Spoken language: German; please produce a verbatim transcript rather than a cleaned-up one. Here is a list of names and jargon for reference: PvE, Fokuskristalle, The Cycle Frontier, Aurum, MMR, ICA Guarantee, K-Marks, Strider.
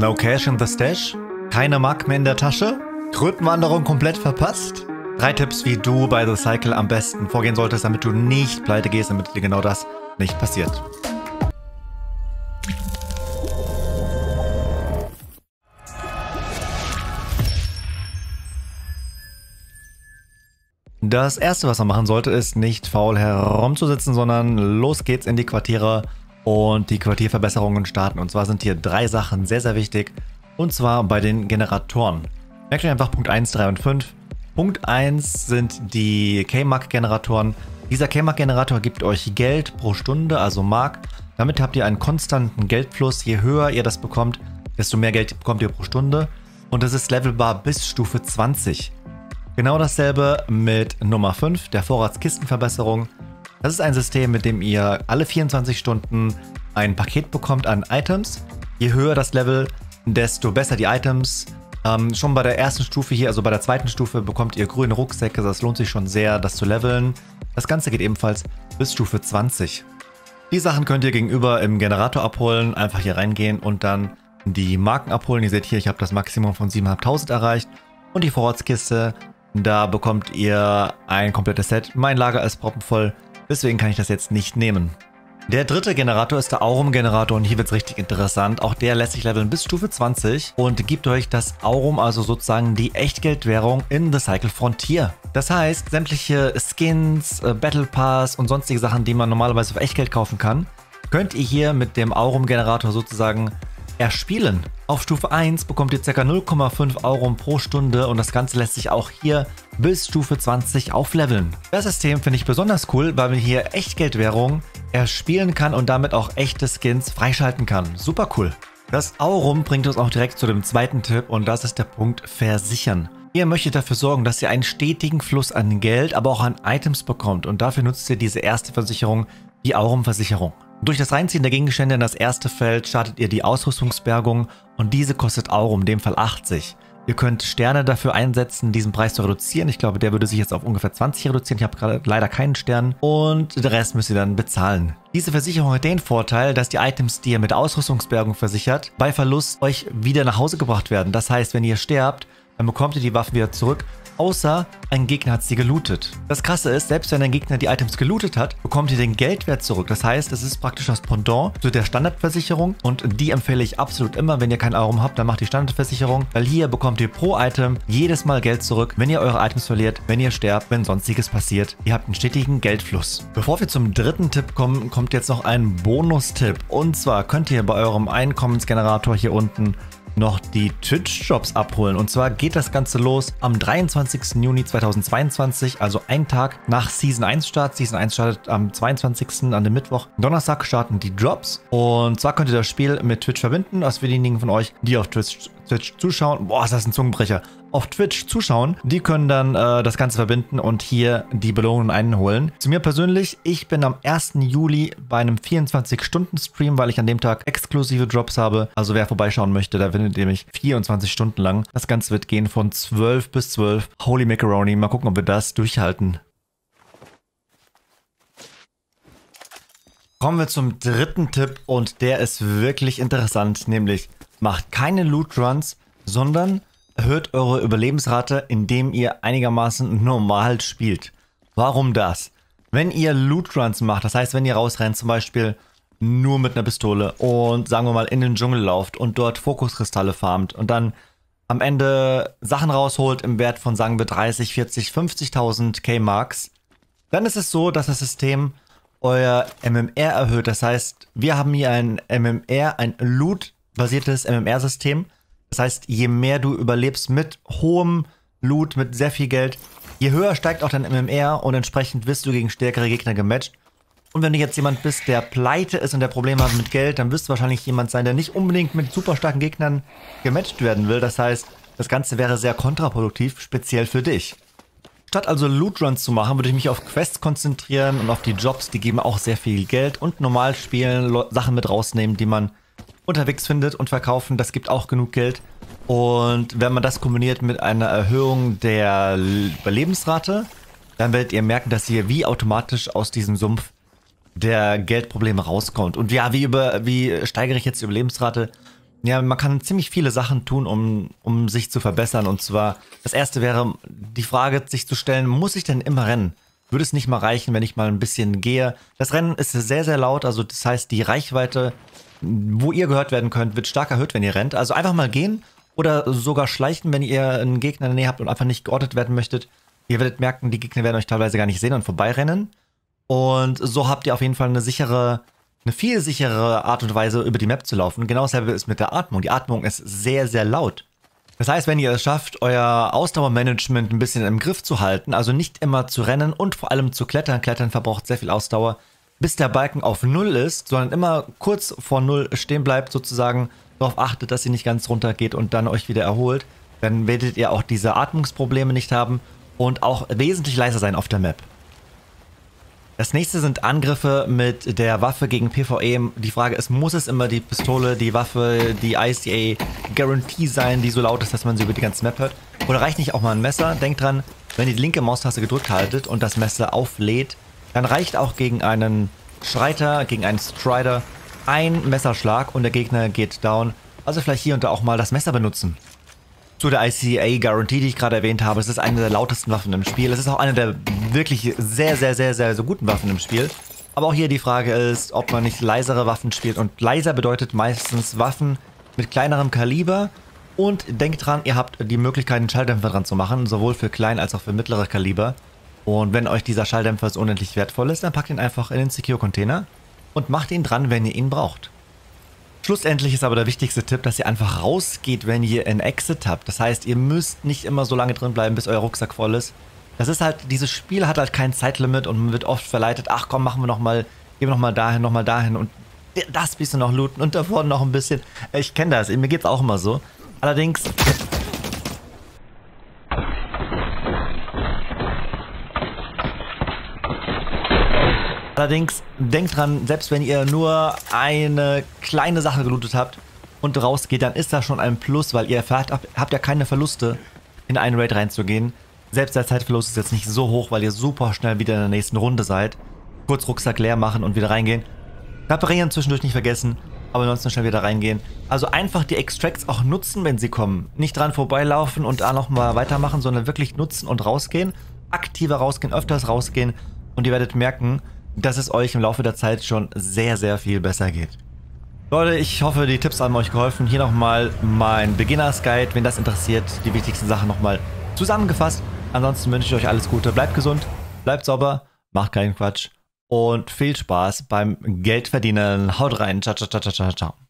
No Cash in the Stash? Keine Mark mehr in der Tasche? Krötenwanderung komplett verpasst? Drei Tipps, wie du bei The Cycle am besten vorgehen solltest, damit du nicht pleite gehst, damit dir genau das nicht passiert. Das erste, was man machen sollte, ist nicht faul herumzusitzen, sondern los geht's in die Quartiere und die Quartierverbesserungen starten. Und zwar sind hier drei Sachen sehr, sehr wichtig. Und zwar bei den Generatoren. Merkt euch einfach Punkt eins, drei und fünf. Punkt eins sind die K-Mark-Generatoren. Dieser K-Mark-Generator gibt euch Geld pro Stunde, also Mark. Damit habt ihr einen konstanten Geldfluss. Je höher ihr das bekommt, desto mehr Geld bekommt ihr pro Stunde. Und das ist levelbar bis Stufe zwanzig. Genau dasselbe mit Nummer fünf, der Vorratskistenverbesserung. Das ist ein System, mit dem ihr alle vierundzwanzig Stunden ein Paket bekommt an Items. Je höher das Level, desto besser die Items. Ähm, schon bei der ersten Stufe hier, also bei der zweiten Stufe, bekommt ihr grüne Rucksäcke. Das lohnt sich schon sehr, das zu leveln. Das Ganze geht ebenfalls bis Stufe zwanzig. Die Sachen könnt ihr gegenüber im Generator abholen. Einfach hier reingehen und dann die Marken abholen. Ihr seht hier, ich habe das Maximum von siebentausendfünfhundert erreicht. Und die Vorratskiste. Da bekommt ihr ein komplettes Set. Mein Lager ist proppenvoll, deswegen kann ich das jetzt nicht nehmen. Der dritte Generator ist der Aurum-Generator und hier wird es richtig interessant. Auch der lässt sich leveln bis Stufe zwanzig und gibt euch das Aurum, also sozusagen die Echtgeldwährung in The Cycle Frontier. Das heißt, sämtliche Skins, Battle Pass und sonstige Sachen, die man normalerweise auf Echtgeld kaufen kann, könnt ihr hier mit dem Aurum-Generator sozusagen erspielen. Auf Stufe eins bekommt ihr ca. null Komma fünf Aurum pro Stunde und das Ganze lässt sich auch hier bis Stufe zwanzig aufleveln. Das System finde ich besonders cool, weil man hier Echtgeldwährung erspielen kann und damit auch echte Skins freischalten kann. Super cool. Das Aurum bringt uns auch direkt zu dem zweiten Tipp und das ist der Punkt Versichern. Ihr möchtet dafür sorgen, dass ihr einen stetigen Fluss an Geld, aber auch an Items bekommt und dafür nutzt ihr diese erste Versicherung, die Aurum-Versicherung. Durch das Reinziehen der Gegenstände in das erste Feld startet ihr die Ausrüstungsbergung und diese kostet Aurum, in dem Fall achtzig. Ihr könnt Sterne dafür einsetzen, diesen Preis zu reduzieren. Ich glaube, der würde sich jetzt auf ungefähr zwanzig reduzieren. Ich habe gerade leider keinen Stern und den Rest müsst ihr dann bezahlen. Diese Versicherung hat den Vorteil, dass die Items, die ihr mit Ausrüstungsbergung versichert, bei Verlust euch wieder nach Hause gebracht werden. Das heißt, wenn ihr sterbt, dann bekommt ihr die Waffen wieder zurück, außer ein Gegner hat sie gelootet. Das Krasse ist, selbst wenn ein Gegner die Items gelootet hat, bekommt ihr den Geldwert zurück. Das heißt, es ist praktisch das Pendant zu der Standardversicherung und die empfehle ich absolut immer. Wenn ihr kein Aurum habt, dann macht die Standardversicherung, weil hier bekommt ihr pro Item jedes Mal Geld zurück, wenn ihr eure Items verliert, wenn ihr sterbt, wenn sonstiges passiert. Ihr habt einen stetigen Geldfluss. Bevor wir zum dritten Tipp kommen, kommt jetzt noch ein Bonustipp. Und zwar könnt ihr bei eurem Einkommensgenerator hier unten noch die Twitch-Jobs abholen. Und zwar geht das Ganze los am dreiundzwanzigsten Juni zweitausendzweiundzwanzig, also ein Tag nach Season eins Start. Season eins startet am zweiundzwanzigsten an dem Mittwoch. Donnerstag starten die Jobs und zwar könnt ihr das Spiel mit Twitch verbinden. Also für diejenigen von euch, die auf Twitch, Twitch zuschauen, boah, ist das ein Zungenbrecher, auf Twitch zuschauen, die können dann äh, das Ganze verbinden und hier die Belohnungen einholen. Zu mir persönlich, ich bin am ersten Juli bei einem vierundzwanzig-Stunden-Stream, weil ich an dem Tag exklusive Drops habe. Also wer vorbeischauen möchte, da findet ihr mich vierundzwanzig Stunden lang. Das Ganze wird gehen von zwölf bis zwölf. Holy Macaroni, mal gucken, ob wir das durchhalten. Kommen wir zum dritten Tipp und der ist wirklich interessant, nämlich macht keine Loot-Runs, sondern erhöht eure Überlebensrate, indem ihr einigermaßen normal spielt. Warum das? Wenn ihr Lootruns macht, das heißt, wenn ihr rausrennt, zum Beispiel nur mit einer Pistole und sagen wir mal in den Dschungel lauft und dort Fokuskristalle farmt und dann am Ende Sachen rausholt im Wert von sagen wir dreißig, vierzig, fünfzigtausend K-Marks, dann ist es so, dass das System euer M M R erhöht. Das heißt, wir haben hier ein M M R, ein Loot-basiertes M M R-System. Das heißt, je mehr du überlebst mit hohem Loot, mit sehr viel Geld, je höher steigt auch dein M M R und entsprechend wirst du gegen stärkere Gegner gematcht. Und wenn du jetzt jemand bist, der pleite ist und der Probleme hat mit Geld, dann wirst du wahrscheinlich jemand sein, der nicht unbedingt mit super starken Gegnern gematcht werden will. Das heißt, das Ganze wäre sehr kontraproduktiv, speziell für dich. Statt also Lootruns zu machen, würde ich mich auf Quests konzentrieren und auf die Jobs, die geben auch sehr viel Geld und normal spielen, Sachen mit rausnehmen, die man unterwegs findet und verkaufen, das gibt auch genug Geld. Und wenn man das kombiniert mit einer Erhöhung der Überlebensrate, dann werdet ihr merken, dass ihr wie automatisch aus diesem Sumpf der Geldprobleme rauskommt. Und ja, wie, über, wie steigere ich jetzt die Überlebensrate? Ja, man kann ziemlich viele Sachen tun, um, um sich zu verbessern. Und zwar, das erste wäre die Frage, sich zu stellen, muss ich denn immer rennen? Würde es nicht mal reichen, wenn ich mal ein bisschen gehe? Das Rennen ist sehr, sehr laut. Also das heißt, die Reichweite, wo ihr gehört werden könnt, wird stark erhöht, wenn ihr rennt. Also einfach mal gehen oder sogar schleichen, wenn ihr einen Gegner in der Nähe habt und einfach nicht geortet werden möchtet. Ihr werdet merken, die Gegner werden euch teilweise gar nicht sehen und vorbeirennen. Und so habt ihr auf jeden Fall eine sichere, eine viel sichere Art und Weise, über die Map zu laufen. Genau dasselbe ist mit der Atmung. Die Atmung ist sehr, sehr laut. Das heißt, wenn ihr es schafft, euer Ausdauermanagement ein bisschen im Griff zu halten, also nicht immer zu rennen und vor allem zu klettern. Klettern verbraucht sehr viel Ausdauer, bis der Balken auf null ist, sondern immer kurz vor null stehen bleibt sozusagen, darauf achtet, dass ihr nicht ganz runter geht und dann euch wieder erholt. Dann werdet ihr auch diese Atmungsprobleme nicht haben und auch wesentlich leiser sein auf der Map. Das nächste sind Angriffe mit der Waffe gegen PvE. Die Frage ist, muss es immer die Pistole, die Waffe, die I C A Guarantee sein, die so laut ist, dass man sie über die ganze Map hört? Oder reicht nicht auch mal ein Messer? Denkt dran, wenn ihr die linke Maustaste gedrückt haltet und das Messer auflädt, dann reicht auch gegen einen Strider, gegen einen Strider ein Messerschlag und der Gegner geht down. Also vielleicht hier und da auch mal das Messer benutzen. Zu der I C A Guarantee, die ich gerade erwähnt habe, es ist eine der lautesten Waffen im Spiel. Es ist auch eine der wirklich sehr, sehr, sehr, sehr, sehr guten Waffen im Spiel. Aber auch hier die Frage ist, ob man nicht leisere Waffen spielt. Und leiser bedeutet meistens Waffen mit kleinerem Kaliber. Und denkt dran, ihr habt die Möglichkeit, einen Schalldämpfer dran zu machen, sowohl für klein als auch für mittlere Kaliber. Und wenn euch dieser Schalldämpfer so unendlich wertvoll ist, dann packt ihn einfach in den Secure-Container und macht ihn dran, wenn ihr ihn braucht. Schlussendlich ist aber der wichtigste Tipp, dass ihr einfach rausgeht, wenn ihr einen Exit habt. Das heißt, ihr müsst nicht immer so lange drin bleiben, bis euer Rucksack voll ist. Das ist halt, dieses Spiel hat halt kein Zeitlimit und man wird oft verleitet, ach komm, machen wir nochmal, gehen wir nochmal dahin, nochmal dahin und das bisschen noch looten und da vorne noch ein bisschen. Ich kenne das, mir geht's auch immer so. Allerdings... Allerdings, denkt dran, selbst wenn ihr nur eine kleine Sache gelootet habt und rausgeht, dann ist das schon ein Plus, weil ihr erfahrt, habt ja keine Verluste, in einen Raid reinzugehen. Selbst der Zeitverlust ist jetzt nicht so hoch, weil ihr super schnell wieder in der nächsten Runde seid. Kurz Rucksack leer machen und wieder reingehen. Reparieren zwischendurch nicht vergessen, aber ansonsten schnell wieder reingehen. Also einfach die Extracts auch nutzen, wenn sie kommen. Nicht dran vorbeilaufen und da nochmal weitermachen, sondern wirklich nutzen und rausgehen. Aktiver rausgehen, öfters rausgehen und ihr werdet merken, dass es euch im Laufe der Zeit schon sehr, sehr viel besser geht. Leute, ich hoffe, die Tipps haben euch geholfen. Hier nochmal mein Beginners Guide, wenn das interessiert, die wichtigsten Sachen nochmal zusammengefasst. Ansonsten wünsche ich euch alles Gute, bleibt gesund, bleibt sauber, macht keinen Quatsch und viel Spaß beim Geldverdienen. Haut rein, ciao, ciao, ciao, ciao, ciao.